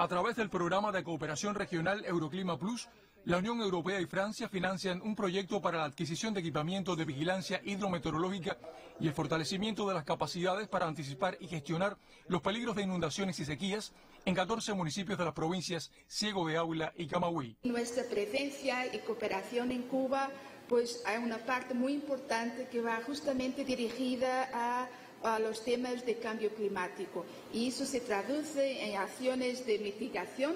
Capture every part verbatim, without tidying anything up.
A través del programa de cooperación regional Euroclima Plus, la Unión Europea y Francia financian un proyecto para la adquisición de equipamiento de vigilancia hidrometeorológica y el fortalecimiento de las capacidades para anticipar y gestionar los peligros de inundaciones y sequías en catorce municipios de las provincias Ciego de Ávila y Camagüey. Nuestra presencia y cooperación en Cuba, pues hay una parte muy importante que va justamente dirigida a... a los temas de cambio climático, y eso se traduce en acciones de mitigación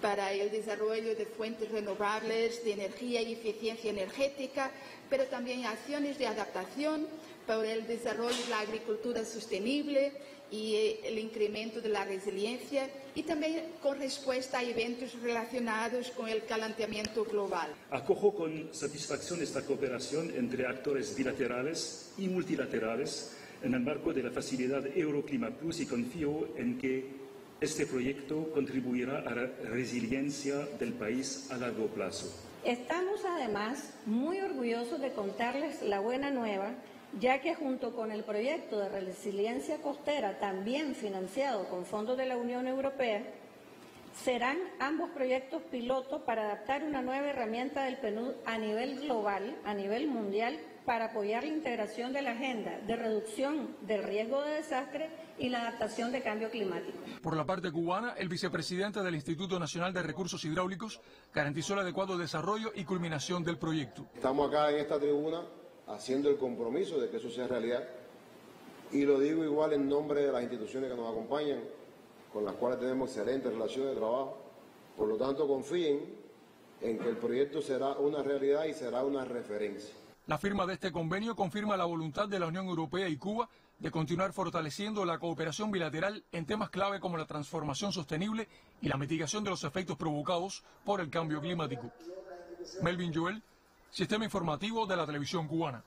para el desarrollo de fuentes renovables de energía y eficiencia energética, pero también acciones de adaptación para el desarrollo de la agricultura sostenible y el incremento de la resiliencia, y también con respuesta a eventos relacionados con el calentamiento global. Acojo con satisfacción esta cooperación entre actores bilaterales y multilaterales en el marco de la facilidad Euroclima Plus, y confío en que este proyecto contribuirá a la resiliencia del país a largo plazo. Estamos además muy orgullosos de contarles la buena nueva, ya que junto con el proyecto de resiliencia costera, también financiado con fondos de la Unión Europea, serán ambos proyectos pilotos para adaptar una nueva herramienta del P N U D a nivel global, a nivel mundial, para apoyar la integración de la agenda de reducción del riesgo de desastre y la adaptación de cambio climático. Por la parte cubana, el vicepresidente del Instituto Nacional de Recursos Hidráulicos garantizó el adecuado desarrollo y culminación del proyecto. Estamos acá en esta tribuna haciendo el compromiso de que eso sea realidad, y lo digo igual en nombre de las instituciones que nos acompañan, con las cuales tenemos excelentes relaciones de trabajo. Por lo tanto, confíen en que el proyecto será una realidad y será una referencia. La firma de este convenio confirma la voluntad de la Unión Europea y Cuba de continuar fortaleciendo la cooperación bilateral en temas clave como la transformación sostenible y la mitigación de los efectos provocados por el cambio climático. Melvin Joel, Sistema Informativo de la Televisión Cubana.